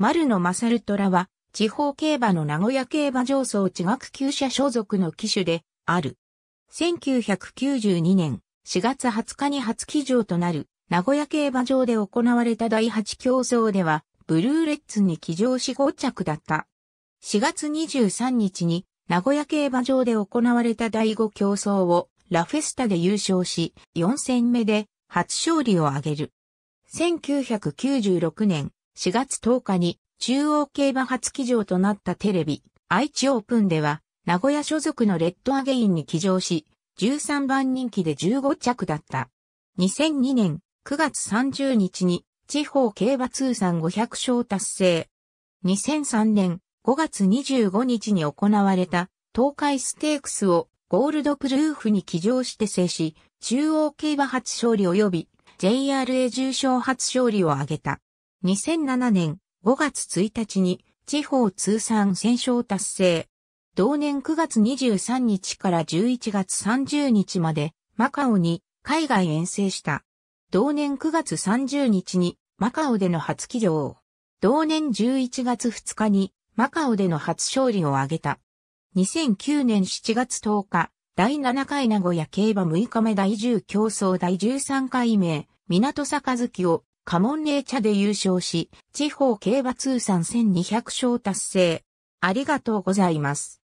丸野勝虎は、地方競馬の名古屋競馬場総地学厩舎所属の騎手である。1992年4月20日に初騎乗となる名古屋競馬場で行われた第8競走では、ブルーレッツに騎乗し5着だった。4月23日に名古屋競馬場で行われた第5競走をラフェスタで優勝し、4戦目で初勝利を挙げる。1996年4月10日に中央競馬初騎乗となったテレビ、愛知オープンでは、名古屋所属のレッドアゲインに騎乗し、13番人気で15着だった。2002年9月30日に地方競馬通算500勝達成。2003年5月25日に行われた東海ステークスをゴールドプルーフに騎乗して制し、中央競馬初勝利及び JRA 重賞初勝利を挙げた。2007年5月1日に地方通算1000勝達成。同年9月23日から11月30日までマカオに海外遠征した。同年9月30日にマカオでの初騎乗。同年11月2日にマカオでの初勝利を挙げた。2009年7月10日、第7回名古屋競馬6日目第10競走第13回名、港盃をカモンレーチャで優勝し、地方競馬通算1200勝達成。ありがとうございます。